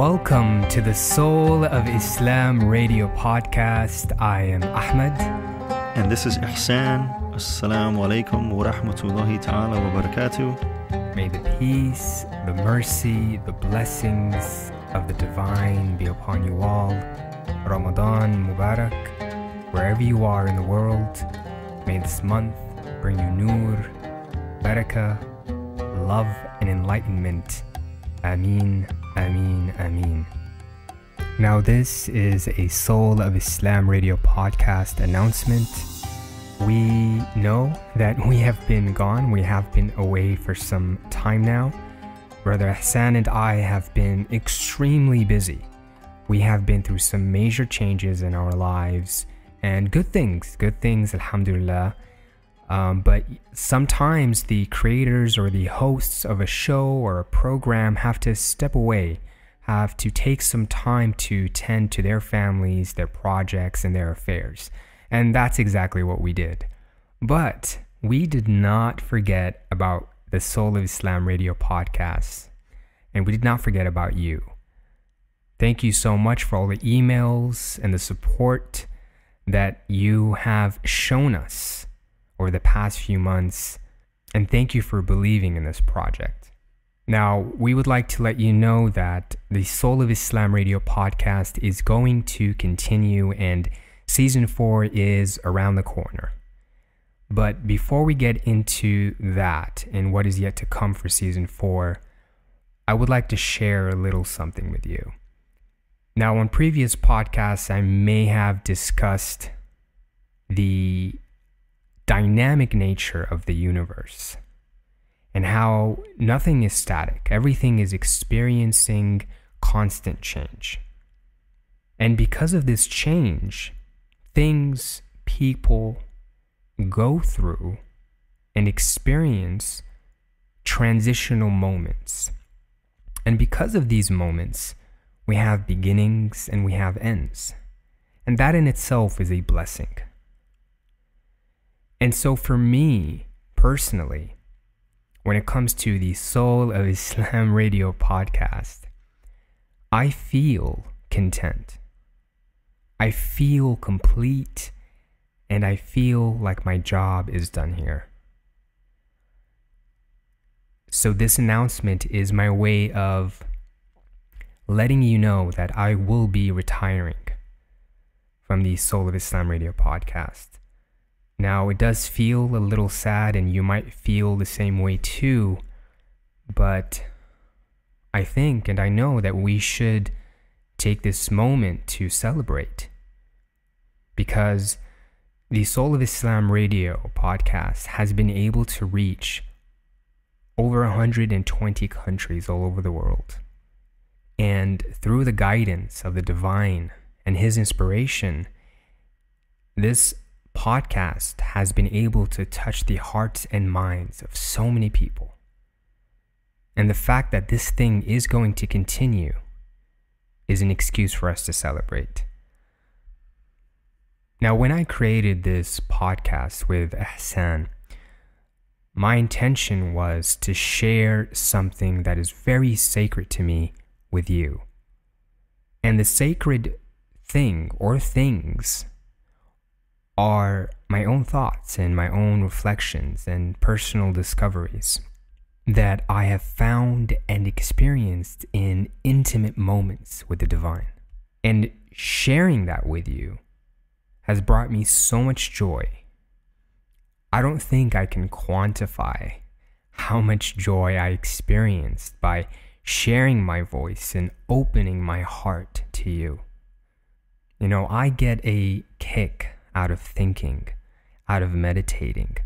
Welcome to the Soul of Islam Radio podcast. I am Ahmed. And this is Ihsan. Assalamu alaikum wa rahmatullahi ta'ala wa barakatuh. May the peace, the mercy, the blessings of the divine be upon you all. Ramadan Mubarak. Wherever you are in the world, may this month bring you nur, barakah, love and enlightenment. Ameen, Ameen, Ameen. Now this is a Soul of Islam Radio podcast announcement. We know that we have been gone, we have been away for some time now. Brother Hassan and I have been extremely busy. We have been through some major changes in our lives and good things, alhamdulillah. But sometimes the creators or the hosts of a show or a program have to step away, have to take some time to tend to their families, their projects, and their affairs. And that's exactly what we did. But we did not forget about the Soul of Islam Radio podcast. And we did not forget about you. Thank you so much for all the emails and the support that you have shown us over the past few months, and thank you for believing in this project. Now, we would like to let you know that the Soul of Islam Radio podcast is going to continue, and season 4 is around the corner. But before we get into that and what is yet to come for season 4, I would like to share a little something with you. Now, on previous podcasts, I may have discussed the dynamic nature of the universe and how nothing is static. Everything is experiencing constant change. And because of this change, things, people go through and experience transitional moments. And because of these moments, we have beginnings and we have ends. And that in itself is a blessing. And so for me, personally, when it comes to the Soul of Islam Radio podcast, I feel content. I feel complete, and I feel like my job is done here. So this announcement is my way of letting you know that I will be retiring from the Soul of Islam Radio podcast. Now, it does feel a little sad, and you might feel the same way too, but I think and I know that we should take this moment to celebrate, because the Soul of Islam Radio podcast has been able to reach over 120 countries all over the world. And through the guidance of the divine and his inspiration, this podcast has been able to touch the hearts and minds of so many people. And the fact that this thing is going to continue is an excuse for us to celebrate. Now, when I created this podcast with Ihsan, my intention was to share something that is very sacred to me with you. And the sacred thing or things are my own thoughts and my own reflections and personal discoveries that I have found and experienced in intimate moments with the divine. And sharing that with you has brought me so much joy. I don't think I can quantify how much joy I experienced by sharing my voice and opening my heart to you. You know, I get a kick out of thinking, out of meditating,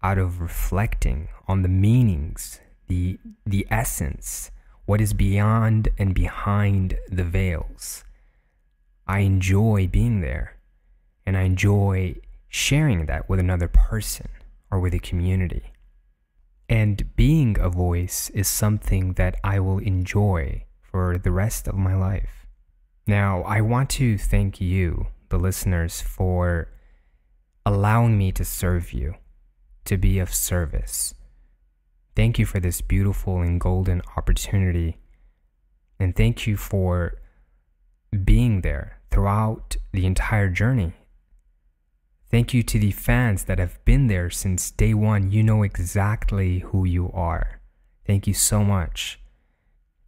out of reflecting on the meanings, the essence, what is beyond and behind the veils. I enjoy being there, and I enjoy sharing that with another person or with a community. And being a voice is something that I will enjoy for the rest of my life. Now, I want to thank you, the listeners, for allowing me to serve you, to be of service. Thank you for this beautiful and golden opportunity And thank you for being there throughout the entire journey. Thank you to the fans that have been there since day one. You know exactly who you are. Thank you so much.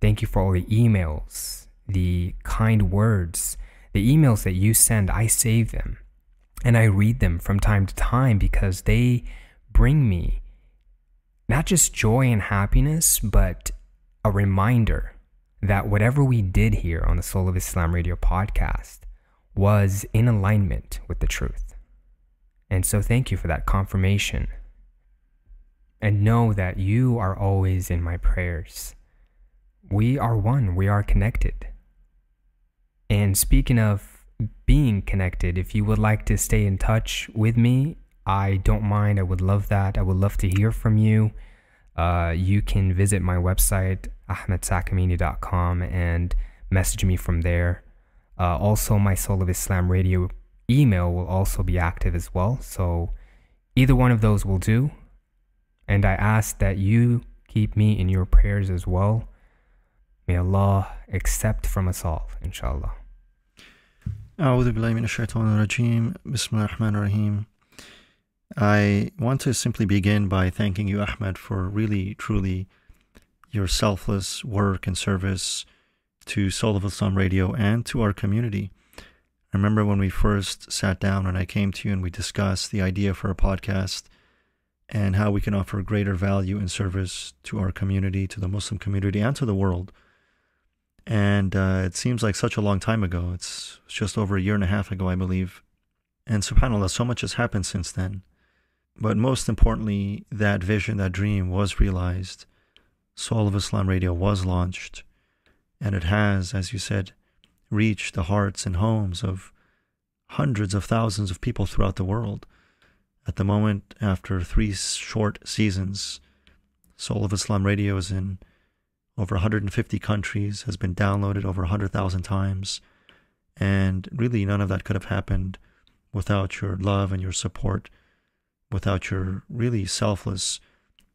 Thank you for all the emails, the kind words, the emails that you send. I save them and I read them from time to time because they bring me not just joy and happiness, but a reminder that whatever we did here on the Soul of Islam Radio podcast was in alignment with the truth. And so thank you for that confirmation. And know that you are always in my prayers. We are one, we are connected. And speaking of being connected, if you would like to stay in touch with me, I don't mind, I would love that. I would love to hear from you. You can visit my website, ahmedsakamini.com, and message me from there. Also, my Soul of Islam Radio email will also be active as well. So either one of those will do. And I ask that you keep me in your prayers as well. May Allah accept from us all, inshallah. I want to simply begin by thanking you, Ahmed, for really, truly your selfless work and service to Soul of Islam Radio and to our community. I remember when we first sat down and I came to you and we discussed the idea for a podcast and how we can offer greater value and service to our community, to the Muslim community and to the world. And it seems like such a long time ago. It's just over a year and a half ago, I believe. And subhanAllah, so much has happened since then. But most importantly, that vision, that dream was realized. Soul of Islam Radio was launched. And it has, as you said, reached the hearts and homes of hundreds of thousands of people throughout the world. At the moment, after 3 short seasons, Soul of Islam Radio is in over 150 countries, has been downloaded over 100,000 times. And really, none of that could have happened without your love and your support, without your really selfless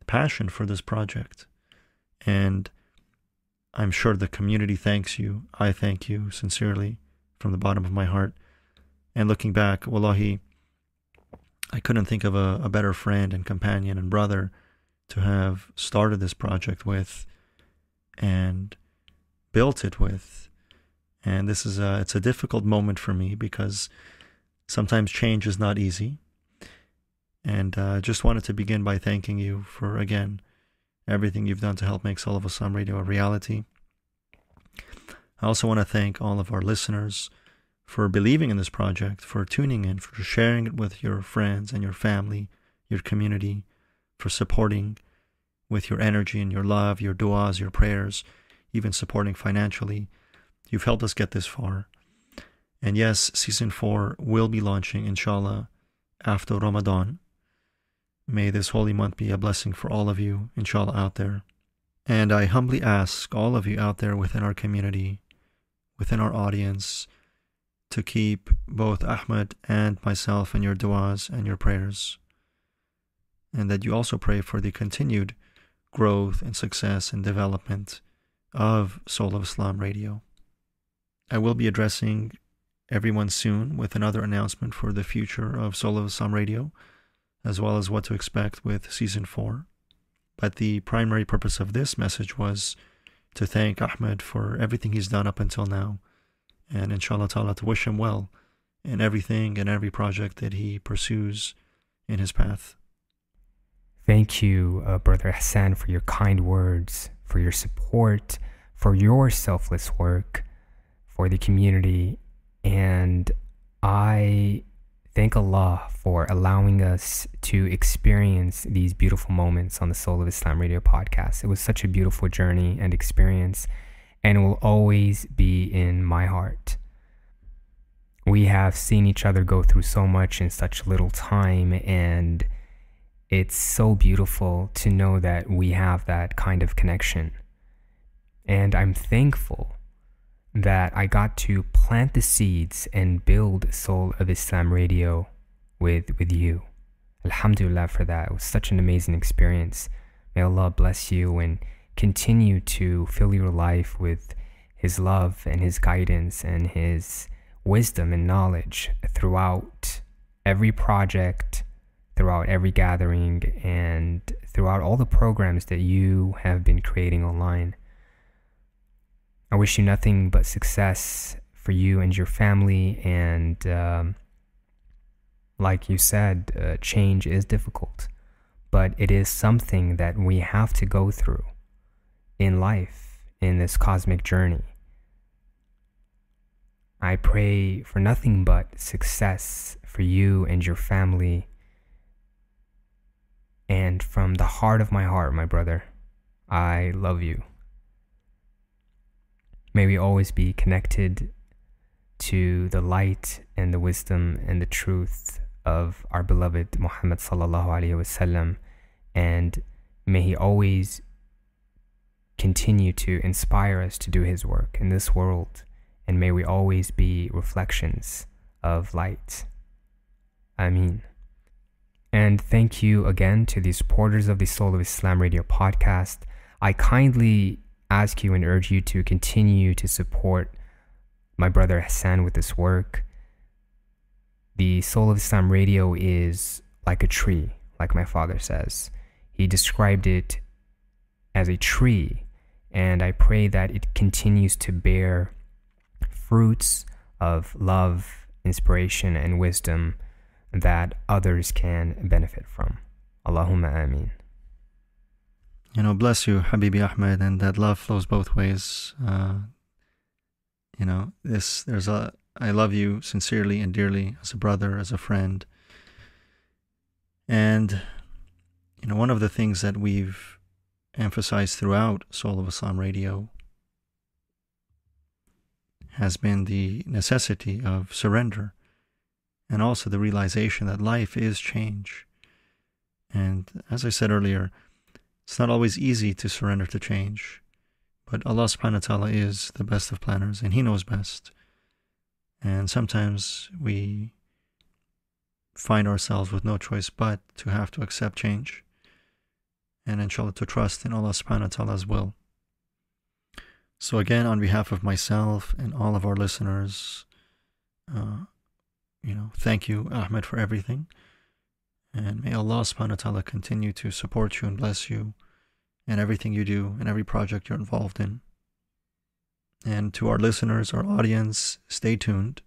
passion for this project. And I'm sure the community thanks you. I thank you sincerely from the bottom of my heart. And looking back, wallahi, I couldn't think of a better friend and companion and brother to have started this project with and built it with. And this is it's a difficult moment for me because sometimes change is not easy. And I just wanted to begin by thanking you for, again, everything you've done to help make Soul of Islam Radio a reality. I also want to thank all of our listeners for believing in this project, for tuning in, for sharing it with your friends and your family, your community, for supporting with your energy and your love, your du'as, your prayers, even supporting financially. You've helped us get this far. And yes, Season 4 will be launching, inshallah, after Ramadan. May this holy month be a blessing for all of you, inshallah, out there. And I humbly ask all of you out there within our community, within our audience, to keep both Ahmed and myself in your du'as and your prayers. And that you also pray for the continued growth and success and development of Soul of Islam Radio. I will be addressing everyone soon with another announcement for the future of Soul of Islam Radio, as well as what to expect with Season 4. But the primary purpose of this message was to thank Ahmed for everything he's done up until now, and inshallah ta'ala to wish him well in everything and every project that he pursues in his path. Thank you, Brother Hassan, for your kind words, for your support, for your selfless work, for the community. And I thank Allah for allowing us to experience these beautiful moments on the Soul of Islam Radio podcast. It was such a beautiful journey and experience, and it will always be in my heart. We have seen each other go through so much in such little time, and it's so beautiful to know that we have that kind of connection. And I'm thankful that I got to plant the seeds and build Soul of Islam Radio with you. Alhamdulillah for that. It was such an amazing experience. May Allah bless you and continue to fill your life with His love and His guidance and His wisdom and knowledge throughout every project, throughout every gathering, and throughout all the programs that you have been creating online. I wish you nothing but success for you and your family, and like you said, change is difficult, but it is something that we have to go through in life, in this cosmic journey. I pray for nothing but success for you and your family. And from the heart of my heart, my brother, I love you. May we always be connected to the light and the wisdom and the truth of our beloved Muhammad sallallahu alaihi wasallam, and may he always continue to inspire us to do his work in this world, and may we always be reflections of light. Ameen. And thank you again to the supporters of the Soul of Islam Radio podcast. I kindly ask you and urge you to continue to support my brother Hassan with this work. The Soul of Islam Radio is like a tree, like my father says. He described it as a tree, and I pray that it continues to bear fruits of love, inspiration, and wisdom that others can benefit from. Allahumma ameen. You know, bless you, Habibi Ahmed, and that love flows both ways. You know, I love you sincerely and dearly as a brother, as a friend. And, you know, one of the things that we've emphasized throughout Soul of Islam Radio has been the necessity of surrender, and also the realization that life is change. And as I said earlier, it's not always easy to surrender to change, but Allah subhanahu wa ta'ala is the best of planners, and He knows best. And sometimes we find ourselves with no choice but to have to accept change, and inshallah to trust in Allah subhanahu wa ta'ala's will. So again, on behalf of myself and all of our listeners, you know, thank you, Ahmed, for everything. And may Allah subhanahu wa ta'ala continue to support you and bless you in everything you do and every project you're involved in. And to our listeners, our audience, stay tuned.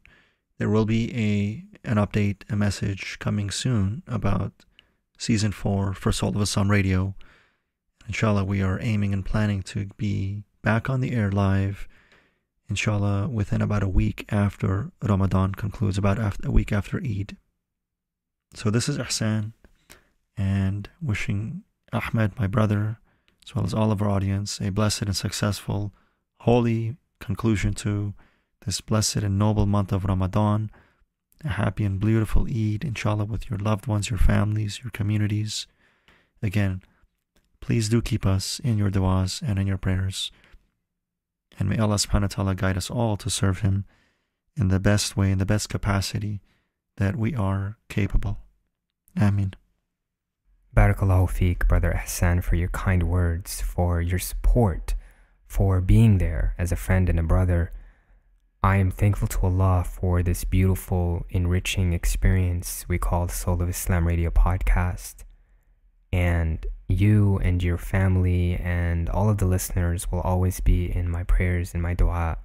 There will be an update, a message coming soon about Season 4 for Soul of Islam Radio. Inshallah, we are aiming and planning to be back on the air live, inshallah, within about a week after Ramadan concludes, a week after Eid. So this is Ihsan, and wishing Ahmed, my brother, as well as all of our audience, a blessed and successful, holy conclusion to this blessed and noble month of Ramadan, a happy and beautiful Eid, inshallah, with your loved ones, your families, your communities. Again, please do keep us in your du'as and in your prayers. And may Allah subhanahu wa ta'ala guide us all to serve Him in the best way, in the best capacity that we are capable. Ameen. Barakallahu feek, Brother Ihsan, for your kind words, for your support, for being there as a friend and a brother. I am thankful to Allah for this beautiful, enriching experience we call Soul of Islam Radio podcast. And you and your family and all of the listeners will always be in my prayers, in my dua.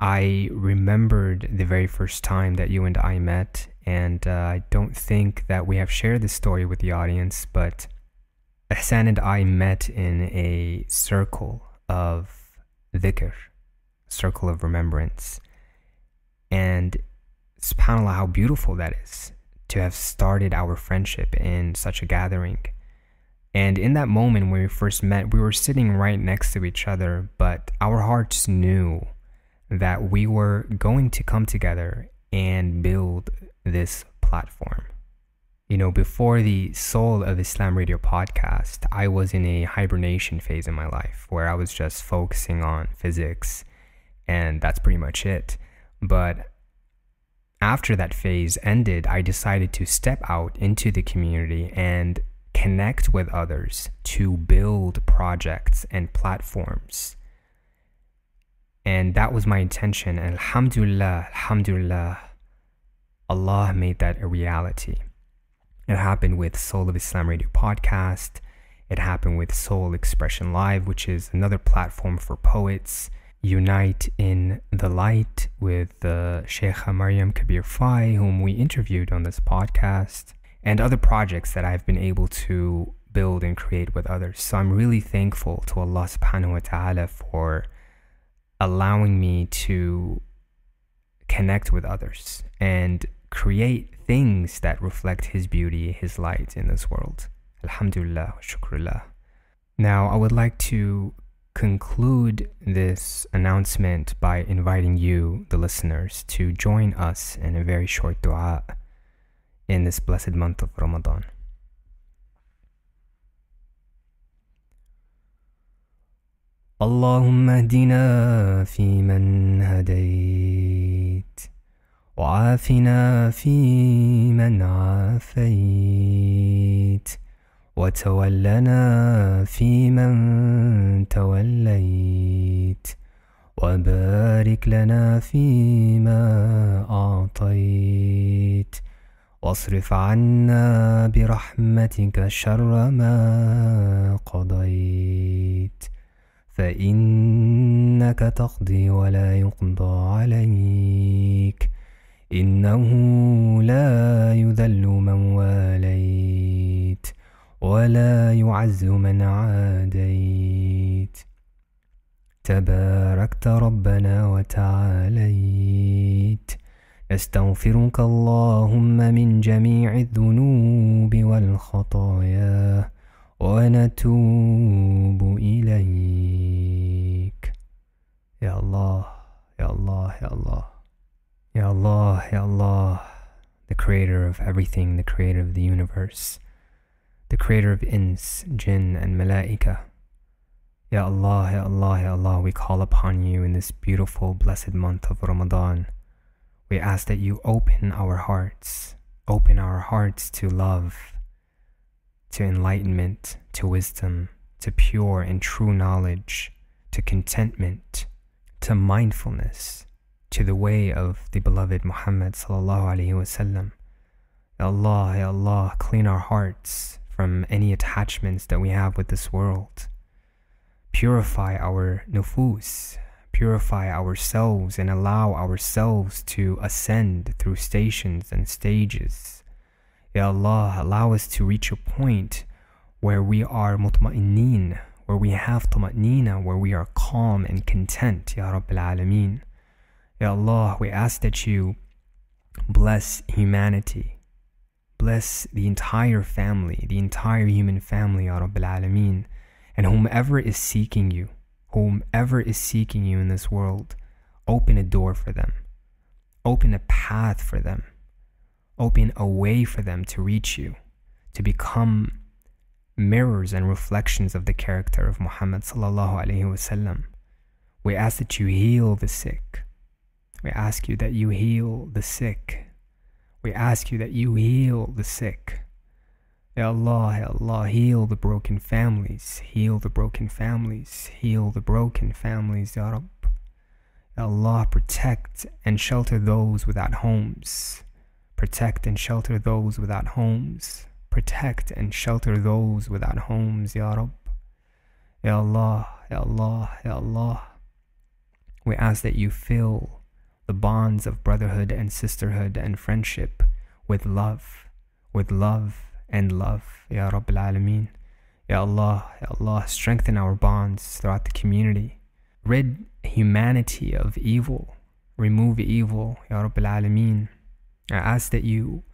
I remembered the very first time that you and I met, and I don't think that we have shared this story with the audience, but Ihsan and I met in a circle of Dhikr, circle of remembrance. And subhanAllah, how beautiful that is, to have started our friendship in such a gathering. And in that moment when we first met, we were sitting right next to each other, but our hearts knew that we were going to come together and build this platform. You know, before the Soul of Islam Radio podcast, I was in a hibernation phase in my life where I was just focusing on physics, and that's pretty much it. But after that phase ended, I decided to step out into the community and connect with others to build projects and platforms. And that was my intention. And alhamdulillah, alhamdulillah, Allah made that a reality. It happened with Soul of Islam Radio podcast. It happened with Soul Expression Live, which is another platform for poets. Unite in the Light with Sheikha Maryam Kabir Fai, whom we interviewed on this podcast, and other projects that I've been able to build and create with others. So I'm really thankful to Allah subhanahu wa ta'ala for allowing me to connect with others and create things that reflect His beauty, His light in this world. Alhamdulillah, shukrullah. Now I would like to conclude this announcement by inviting you, the listeners, to join us in a very short dua in this blessed month of Ramadan. Allahumma ahdina fi man hadayt, wa afina fi man afayt, وتولنا في من توليت وبارك لنا فيما أعطيت واصرف عنا برحمتك شر ما قضيت فإنك تقضي ولا يقضى عليك إنه لا يذل من واليت ولا يعز من عاديت تباركت ربنا وتعاليت نستغفرك اللهم من جميع الذنوب والخطايا ونتوب إليك يا الله يا الله يا الله يا الله يا الله, the creator of everything, the creator of the universe, the creator of ins, jinn, and malaika. Ya Allah, Ya Allah, Ya Allah, we call upon you in this beautiful, blessed month of Ramadan. We ask that you open our hearts to love, to enlightenment, to wisdom, to pure and true knowledge, to contentment, to mindfulness, to the way of the beloved Muhammad sallallahu alaihi wasallam. Ya Allah, clean our hearts from any attachments that we have with this world. Purify our nufus, purify ourselves, and allow ourselves to ascend through stations and stages. Ya Allah, allow us to reach a point where we are mutma'inneen, where we have tuma'neena, where we are calm and content, Ya Rabbil Alameen. Ya Allah, we ask that you bless humanity. Bless the entire family, the entire human family, Ya Rabbil Alameen, and whomever is seeking you, whomever is seeking you in this world, open a door for them, open a path for them, open a way for them to reach you, to become mirrors and reflections of the character of Muhammad sallallahu alaihi wasallam. We ask that you heal the sick. We ask you that you heal the sick. We ask you that you heal the sick. Ya Allah, heal the broken families. Heal the broken families. Heal the broken families, Ya Rabb. Ya Allah, protect and shelter those without homes. Protect and shelter those without homes. Protect and shelter those without homes, Ya Rabb. Ya Allah, Ya Allah, Ya Allah. We ask that you fill the bonds of brotherhood and sisterhood and friendship with love and love, Ya Rabbil Alameen. Ya Allah, strengthen our bonds throughout the community. Rid humanity of evil. Remove evil, Ya Rabbil Alameen. I ask that you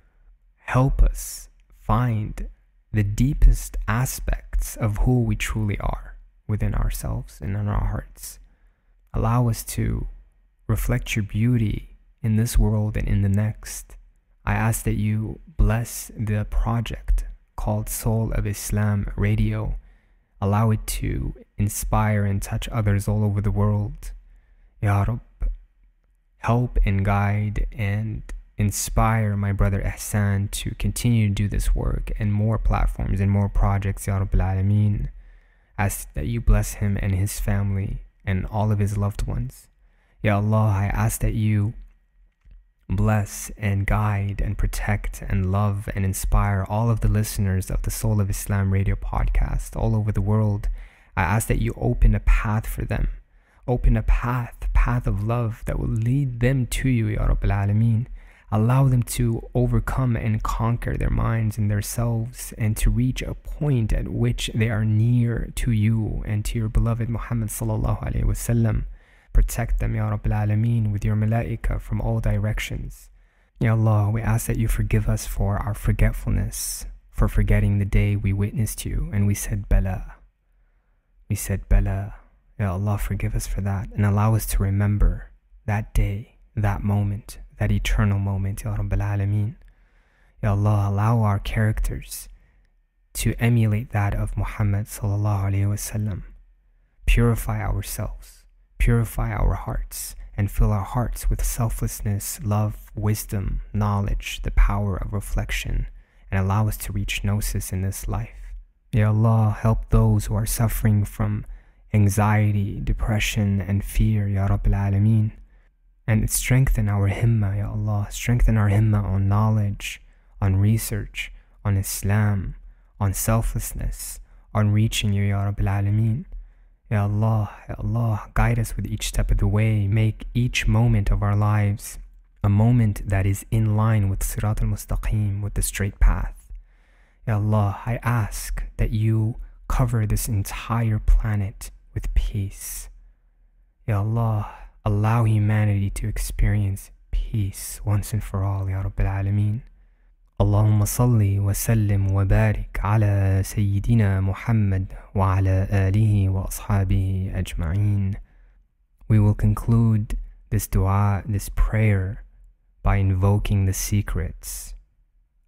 help us find the deepest aspects of who we truly are within ourselves and in our hearts. Allow us to reflect your beauty in this world and in the next. I ask that you bless the project called Soul of Islam Radio. Allow it to inspire and touch others all over the world. Ya Rabb, help and guide and inspire my brother Ihsan to continue to do this work and more platforms and more projects, Ya Rabbil Alameen. Ask that you bless him and his family and all of his loved ones. Ya Allah, I ask that you bless and guide and protect and love and inspire all of the listeners of the Soul of Islam Radio podcast all over the world. I ask that you open a path for them. Open a path of love that will lead them to you, Ya Rabbil Alameen. Allow them to overcome and conquer their minds and their selves, and to reach a point at which they are near to you and to your beloved Muhammad Sallallahu Alaihi Wasallam. Protect them, Ya Rabbil Alameen, with your malaika from all directions. Ya Allah, we ask that you forgive us for our forgetfulness, for forgetting the day we witnessed you and we said Bala. We said Bala. Ya Allah, forgive us for that and allow us to remember that day, that moment, that eternal moment, Ya Rabbil Alameen. Ya Allah, allow our characters to emulate that of Muhammad Sallallahu Alaihi Wasallam. Purify ourselves, purify our hearts, and fill our hearts with selflessness, love, wisdom, knowledge, the power of reflection, and allow us to reach gnosis in this life. Ya Allah, help those who are suffering from anxiety, depression, and fear, Ya Rabbil Alameen. And strengthen our himma, Ya Allah. Strengthen our himma on knowledge, on research, on Islam, on selflessness, on reaching you, Ya Rabbil Alameen. Ya Allah, Ya Allah, guide us with each step of the way. Make each moment of our lives a moment that is in line with Sirat al-Mustaqim, with the straight path. Ya Allah, I ask that you cover this entire planet with peace. Ya Allah, allow humanity to experience peace once and for all, Ya Rabbil Alameen. Allahumma salli wa sallim wa barik ala Sayyidina Muhammad wa ala alihi wa ashabihi ajma'een. We will conclude this dua, this prayer, by invoking the secrets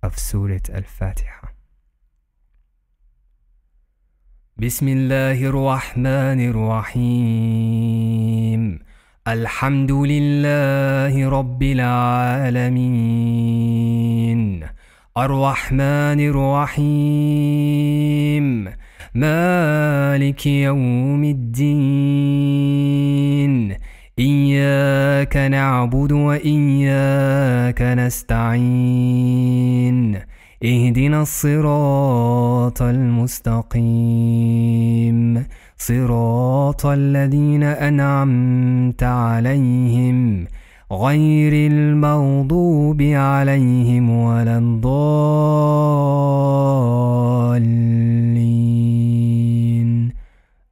of Surat Al-Fatiha. Bismillahir Rahmanir Rahim. الحمد لله رب العالمين الرحمن الرحيم مالك يوم الدين إياك نعبد وإياك نستعين اهدنا الصراط المستقيم صراط الذين أنعمت عليهم غير المغضوب عليهم ولا الضالين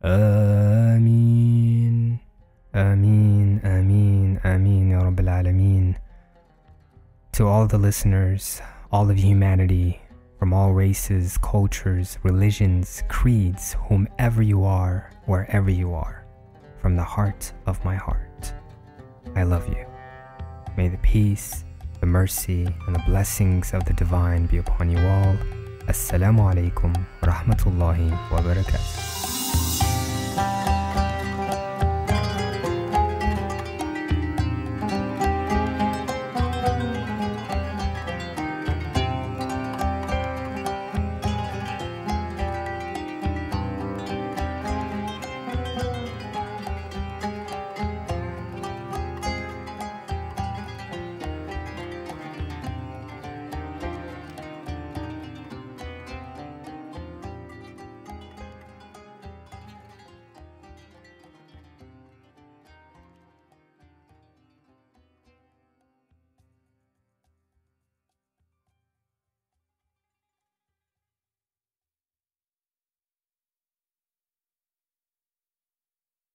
آمين آمين آمين آمين يا رب العالمين. To all the listeners, all of humanity, from all races, cultures, religions, creeds, whomever you are, wherever you are, from the heart of my heart, I love you. May the peace, the mercy, and the blessings of the divine be upon you all. Assalamu alaikum wa rahmatullahi wa barakatuh.